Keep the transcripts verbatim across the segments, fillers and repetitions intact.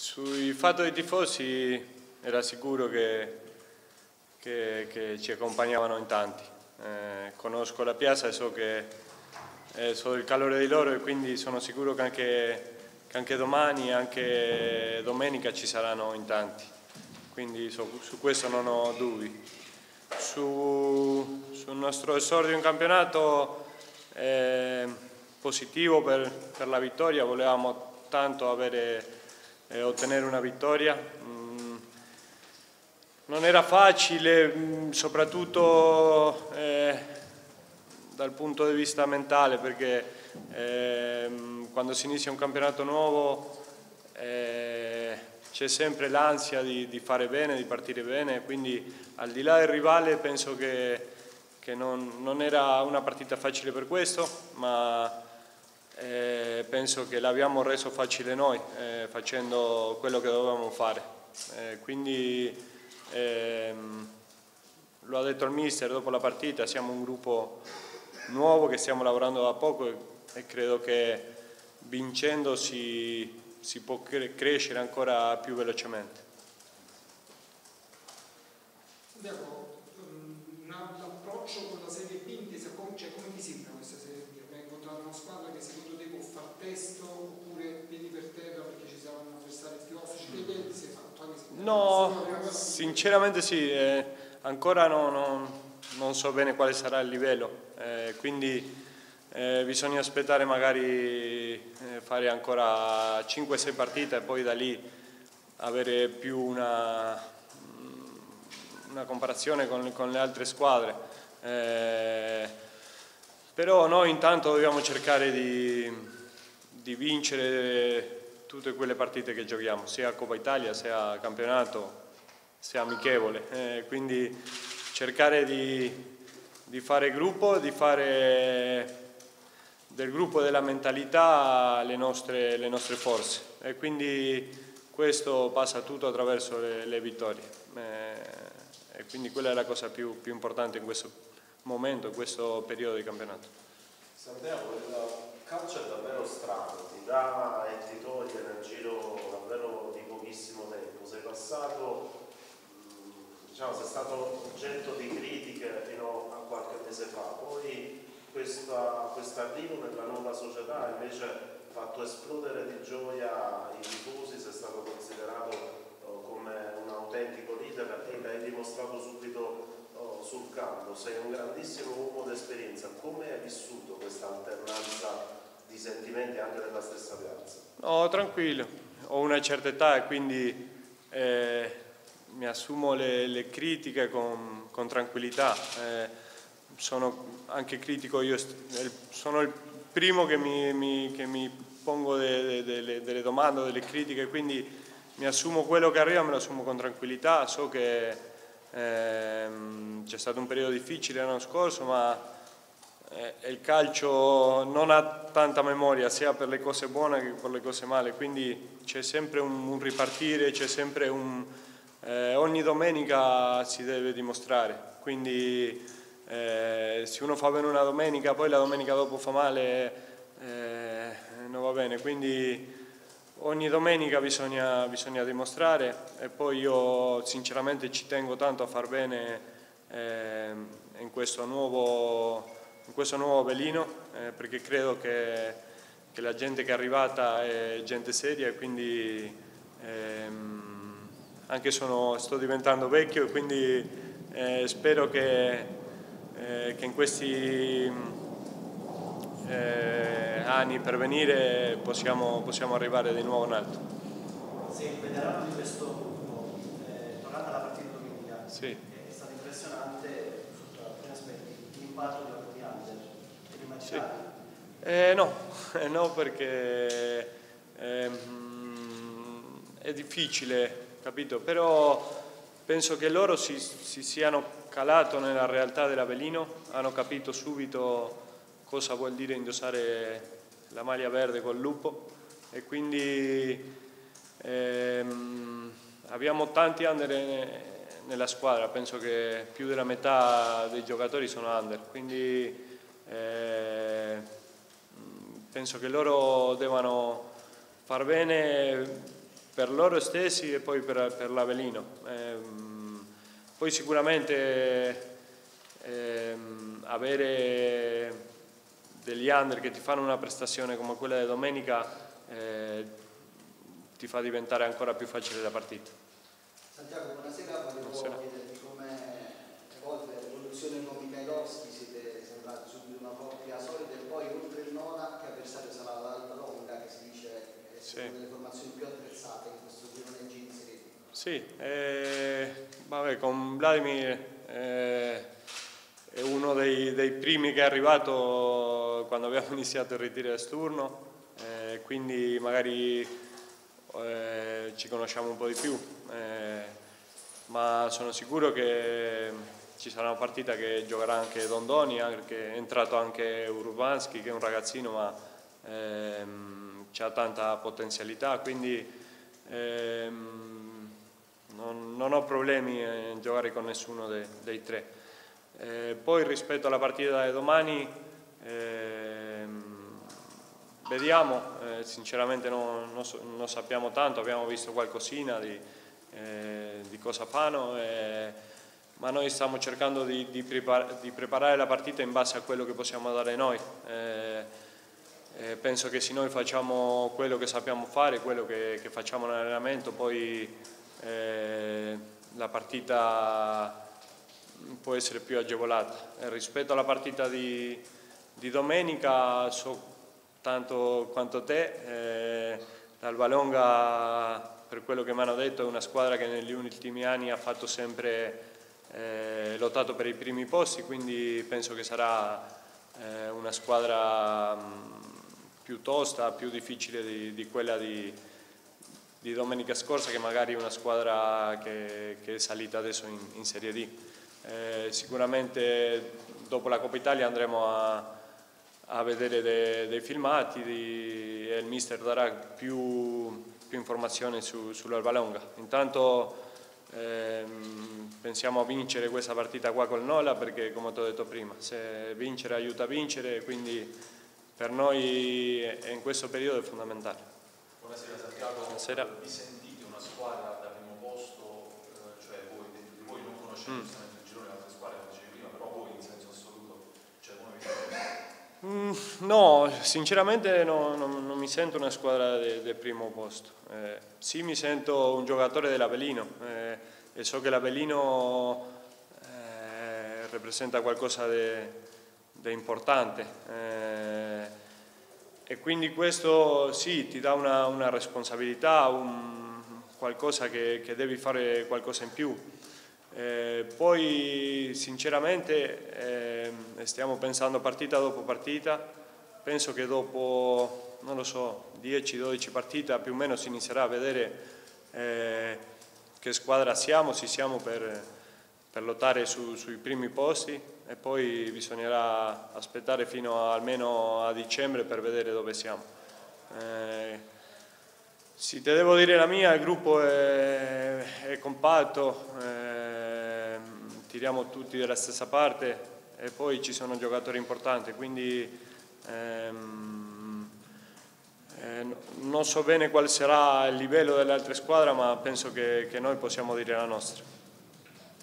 Sul fatto dei tifosi era sicuro che, che, che ci accompagnavano in tanti. Eh, conosco la piazza e so che eh, so il calore di loro, e quindi sono sicuro che anche, che anche domani e anche domenica ci saranno in tanti. Quindi so, su questo non ho dubbi. Su, sul nostro esordio in campionato, eh, positivo per, per la vittoria, volevamo tanto avere... E ottenere una vittoria. Non era facile, soprattutto eh, dal punto di vista mentale, perché eh, quando si inizia un campionato nuovo eh, c'è sempre l'ansia di, di fare bene, di partire bene, quindi al di là del rivale penso che, che non, non era una partita facile per questo, ma Eh, penso che l'abbiamo reso facile noi, eh, facendo quello che dovevamo fare, eh, quindi ehm, lo ha detto il mister dopo la partita, siamo un gruppo nuovo che stiamo lavorando da poco e, e credo che vincendo si, si può cre- crescere ancora più velocemente. Santiago, un approccio con la Serie B, cioè, come ti sembra questa Serie B? Abbiamo incontrato una squadra che secondo te può far testo oppure piedi per terra perché ci saranno avversari più ostici? No, sinceramente sì, eh, ancora no, no, non so bene quale sarà il livello, eh, quindi eh, bisogna aspettare, magari eh, fare ancora cinque sei partite e poi da lì avere più una, una comparazione con, con le altre squadre. Eh, però noi intanto dobbiamo cercare di, di vincere tutte quelle partite che giochiamo, sia Coppa Italia, sia campionato, sia amichevole, eh, quindi cercare di, di fare gruppo, di fare del gruppo e della mentalità le nostre, le nostre forze, e quindi questo passa tutto attraverso le, le vittorie, eh, e quindi quella è la cosa più, più importante in questo momento, in questo periodo di campionato. Santiago, il calcio è davvero strano, ti dà e ti toglie nel giro davvero di pochissimo tempo. Sei passato, diciamo, sei stato oggetto di critiche fino a qualche mese fa, poi questa, quest'arrivo nella nuova società invece ha fatto esplodere di gioia i tifosi, sei stato considerato come un autentico leader e l'hai dimostrato subito sul campo, sei un grandissimo uomo d'esperienza. Come hai vissuto questa alternanza di sentimenti anche nella stessa piazza? No, tranquillo, ho una certa età e quindi eh, mi assumo le, le critiche con, con tranquillità, eh, sono anche critico io, sono il primo che mi, mi, che mi pongo delle, delle, delle domande, delle critiche, quindi mi assumo quello che arriva, me lo assumo con tranquillità. So che ehm, c'è stato un periodo difficile l'anno scorso, ma eh, il calcio non ha tanta memoria, sia per le cose buone che per le cose male, quindi c'è sempre un, un ripartire, c'è sempre un... Eh, ogni domenica si deve dimostrare, quindi eh, se uno fa bene una domenica, poi la domenica dopo fa male, eh, non va bene, quindi... Ogni domenica bisogna, bisogna dimostrare, e poi io sinceramente ci tengo tanto a far bene eh, in questo nuovo, in questo nuovo Avellino, eh, perché credo che, che la gente che è arrivata è gente seria, e quindi eh, anche sono, sto diventando vecchio, e quindi eh, spero che, eh, che in questi... Eh, anni per venire possiamo, possiamo arrivare di nuovo in alto. Sei veterano di questo gruppo, eh, tornando alla partita di domenica, sì. È stato impressionante sotto alcuni aspetti l'impatto della partita di Under, sì. eh, no. Eh, no, perché eh, è difficile, capito? Però penso che loro si, si siano calato nella realtà dell'Avellino, hanno capito subito cosa vuol dire indossare la maglia verde col lupo, e quindi ehm, abbiamo tanti under nella squadra, penso che più della metà dei giocatori sono under, quindi eh, penso che loro devono far bene per loro stessi e poi per, per l'Avellino. Ehm, poi sicuramente ehm, avere degli under che ti fanno una prestazione come quella di domenica eh, ti fa diventare ancora più facile la partita. Santiago, buonasera, volevo chiederti come evolve l'evoluzione con Michailovski, siete sembrati subito una coppia solida e poi oltre il Nola che avversario sarà l'Albalonga, che si dice è sì. Una delle formazioni più attrezzate in questo girone G in Serie D. Sì, eh, vabbè, con Vladimir eh, è uno dei, dei primi che è arrivato quando abbiamo iniziato il ritiro esturno, eh, quindi magari Eh, ci conosciamo un po' di più, eh, ma sono sicuro che ci sarà una partita che giocherà anche Dondoni, anche, è entrato anche Urubanski che è un ragazzino ma ehm, ha tanta potenzialità, quindi ehm, non, non ho problemi a giocare con nessuno de, dei tre. Eh, poi rispetto alla partita di domani ehm, vediamo, eh, sinceramente non, non, non sappiamo tanto, abbiamo visto qualcosina di, eh, di cosa fanno, eh, ma noi stiamo cercando di, di, prepar di preparare la partita in base a quello che possiamo dare noi. Eh, eh, penso che se noi facciamo quello che sappiamo fare, quello che, che facciamo in allenamento, poi eh, la partita può essere più agevolata. Eh, rispetto alla partita di, di domenica, so tanto quanto te, eh, l'Albalonga per quello che mi hanno detto è una squadra che negli ultimi anni ha fatto sempre eh, lottato per i primi posti, quindi penso che sarà eh, una squadra mh, più tosta, più difficile di, di quella di, di domenica scorsa, che magari è una squadra che, che è salita adesso in, in Serie D. Eh, sicuramente dopo la Coppa Italia andremo a a vedere dei, dei filmati di, e il mister darà più, più informazioni su, sull'Albalonga. Intanto ehm, pensiamo a vincere questa partita qua col Nola, perché come ti ho detto prima, se vincere aiuta a vincere, quindi per noi in questo periodo è fondamentale. Buonasera Santiago. Buonasera. Vi sentite una squadra da primo posto, cioè voi dentro di voi non conoscete mm. giustamente il girone delle altre squadre che facevi prima, però voi in senso assoluto, cioè voi vi No, sinceramente no, no, non mi sento una squadra del de primo posto, eh, sì mi sento un giocatore dell'Avellino eh, e so che l'Avellino eh, rappresenta qualcosa di importante eh, e quindi questo sì ti dà una, una responsabilità, un, qualcosa che, che devi fare qualcosa in più. Eh, poi sinceramente eh, stiamo pensando partita dopo partita, penso che dopo non lo so dieci dodici partite più o meno si inizierà a vedere eh, che squadra siamo, se siamo per, per lottare su, sui primi posti, e poi bisognerà aspettare fino a, almeno a dicembre per vedere dove siamo. Eh, se te devo dire la mia, il gruppo è, è compatto, eh, tiriamo tutti dalla stessa parte e poi ci sono giocatori importanti, quindi ehm, eh, non so bene qual sarà il livello delle altre squadre, ma penso che, che noi possiamo dire la nostra.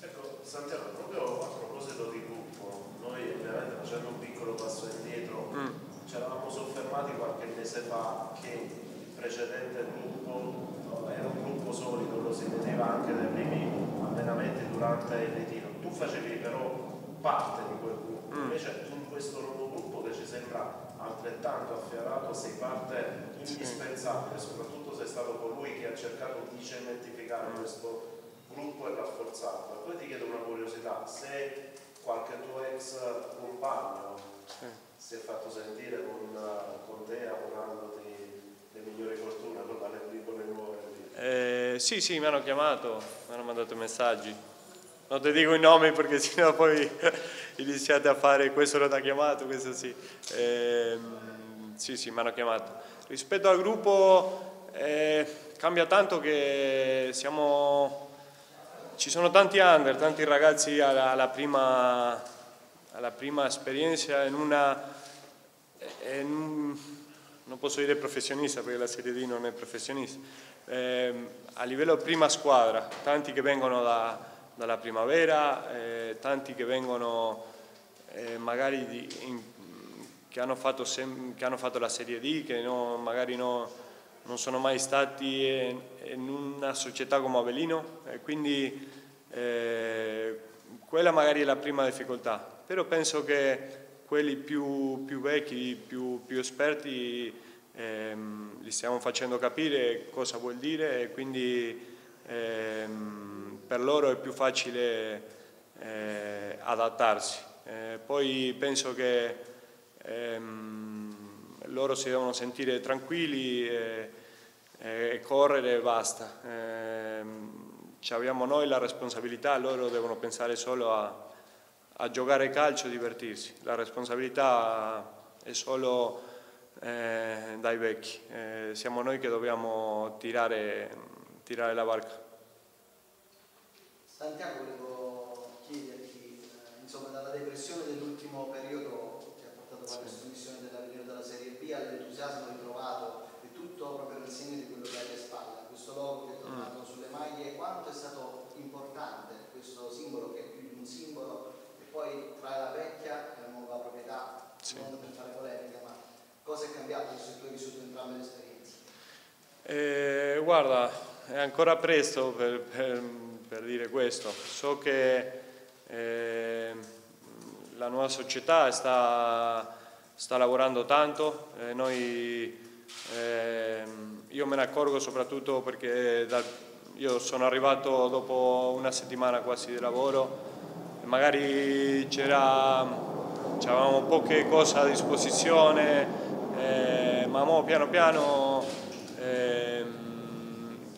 Ecco Santiago, proprio a proposito di gruppo, noi ovviamente facendo un piccolo passo indietro mm. ci eravamo soffermati qualche mese fa che il precedente gruppo no, era un gruppo solido, lo si vedeva anche nei primi allenamenti durante il ritiro. Tu facevi però parte di quel gruppo, invece in questo nuovo gruppo che ci sembra altrettanto afferrato sei parte indispensabile, soprattutto sei stato colui che ha cercato di cementificare questo gruppo e rafforzarlo. Poi ti chiedo una curiosità, se qualche tuo ex compagno sì. si è fatto sentire con, con te augurandoti le migliori fortune con la con le nuove? Eh, sì, sì, mi hanno chiamato, mi hanno mandato messaggi. Non ti dico i nomi perché sennò poi iniziate a fare questo non ti ha chiamato, questo sì. Eh, sì, sì, mi hanno chiamato. Rispetto al gruppo eh, cambia tanto che siamo, ci sono tanti under, tanti ragazzi alla, alla, prima, alla prima esperienza in una... In, non posso dire professionista perché la Serie D non è professionista, Eh, a livello prima squadra, tanti che vengono da, dalla primavera, eh, tanti che vengono eh, magari di, in, che, hanno fatto sem, che hanno fatto la Serie D, che no, magari no, non sono mai stati in, in una società come Avellino, eh, quindi eh, quella magari è la prima difficoltà, però penso che quelli più, più vecchi, più, più esperti, Ehm, li stiamo facendo capire cosa vuol dire e quindi ehm, per loro è più facile eh, adattarsi. Eh, poi penso che ehm, loro si devono sentire tranquilli e, e correre e basta. Eh, ci abbiamo noi la responsabilità, loro devono pensare solo a, a giocare calcio e divertirsi. La responsabilità è solo Eh, dai vecchi, eh, siamo noi che dobbiamo tirare, tirare la barca. Santiago, volevo chiederti, eh, insomma, dalla depressione dell'ultimo periodo che ha portato alla sottomissione dell'Avellino dalla Serie B all'entusiasmo ritrovato e tutto proprio nel segno di quello che hai alle spalle, questo logo che è tornato mm. sulle maglie, quanto è stato importante questo simbolo che è più di un simbolo e poi tra la vecchia e la nuova proprietà, sì. Non per fare polemica, ma cosa è cambiato se tu hai vissuto entrambe le esperienze? Eh, guarda, è ancora presto per, per, per dire questo. So che eh, la nuova società sta, sta lavorando tanto. Eh, noi, eh, io me ne accorgo soprattutto perché da, io sono arrivato dopo una settimana quasi di lavoro. Magari c'eravamo poche cose a disposizione. Eh, ma mo piano piano eh,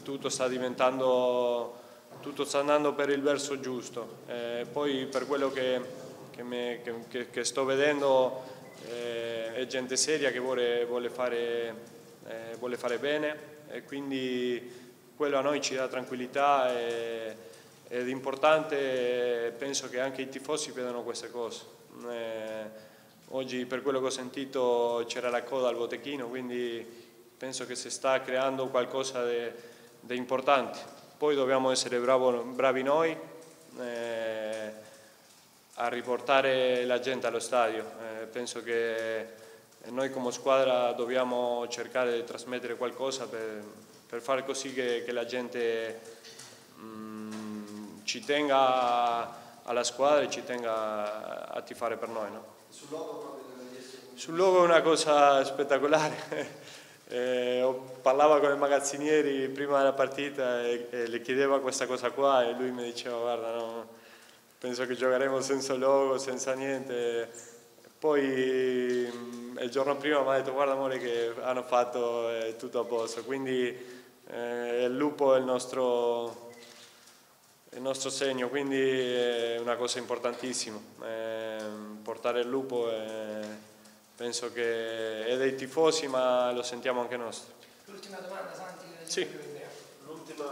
tutto sta diventando, tutto sta andando per il verso giusto, eh, poi per quello che, che, me, che, che sto vedendo eh, è gente seria che vuole, vuole, fare, eh, vuole fare bene e quindi quello a noi ci dà tranquillità e, ed è importante, penso che anche i tifosi vedano queste cose. Eh, Oggi per quello che ho sentito c'era la coda al botteghino, quindi penso che si sta creando qualcosa di importante. Poi dobbiamo essere bravo, bravi noi eh, a riportare la gente allo stadio. Eh, penso che noi come squadra dobbiamo cercare di trasmettere qualcosa per, per fare così che, che la gente mh, ci tenga alla squadra e ci tenga a tifare per noi, no? Sul logo, proprio Sul logo è una cosa spettacolare. eh, parlavo con i magazzinieri prima della partita e, e le chiedeva questa cosa qua e lui mi diceva guarda no, penso che giocheremo senza logo, senza niente. Poi il giorno prima mi ha detto guarda amore che hanno fatto eh, tutto a posto, quindi eh, il lupo è il nostro, il nostro segno, quindi è una cosa importantissima. Eh, portare il lupo eh, penso che è dei tifosi, ma lo sentiamo anche noi. L'ultima domanda, Santi. Sì. L'ultima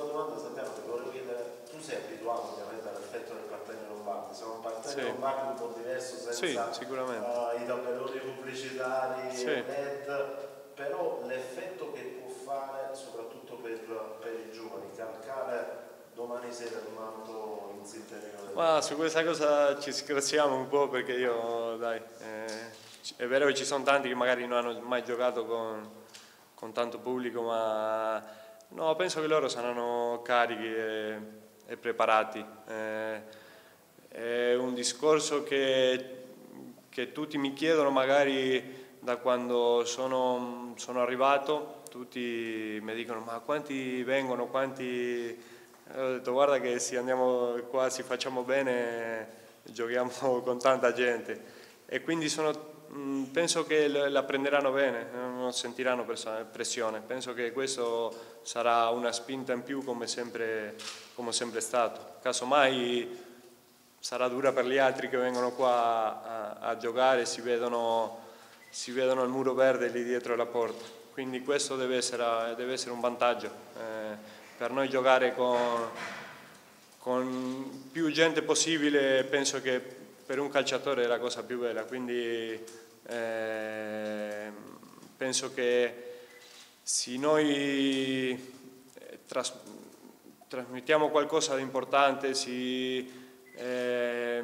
domanda, Santiago, ti volevo chiedere, tu sei abituato ovviamente all'effetto del cartello lombardo, sono partiti sì. Lombardi un po' diverso senza sì, uh, i tabelloni pubblicitari, sì. L E D, però l'effetto che può fare soprattutto per, per i giovani, calcare domani sera il manto in Sinterino. Ma su questa cosa ci scherziamo un po' perché io, dai, eh, è vero che ci sono tanti che magari non hanno mai giocato con, con tanto pubblico, ma no, penso che loro saranno carichi e, e preparati. Eh, è un discorso che, che tutti mi chiedono magari da quando sono, sono arrivato, tutti mi dicono ma quanti vengono, quanti... Ho detto guarda che se andiamo qua, se facciamo bene, giochiamo con tanta gente e quindi sono, penso che la prenderanno bene, non sentiranno pressione, penso che questo sarà una spinta in più come sempre, come sempre è stato, casomai sarà dura per gli altri che vengono qua a, a giocare, si vedono, si vedono il muro verde lì dietro la porta, quindi questo deve essere, deve essere un vantaggio. Eh, Per noi giocare con, con più gente possibile penso che per un calciatore è la cosa più bella, quindi eh, penso che se noi tras trasmettiamo qualcosa di importante, se eh,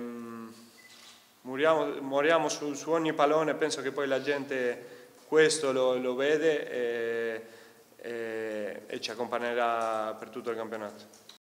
moriamo, moriamo su, su ogni pallone, penso che poi la gente questo lo, lo vede e, e, e ci accompagnerà per tutto il campionato.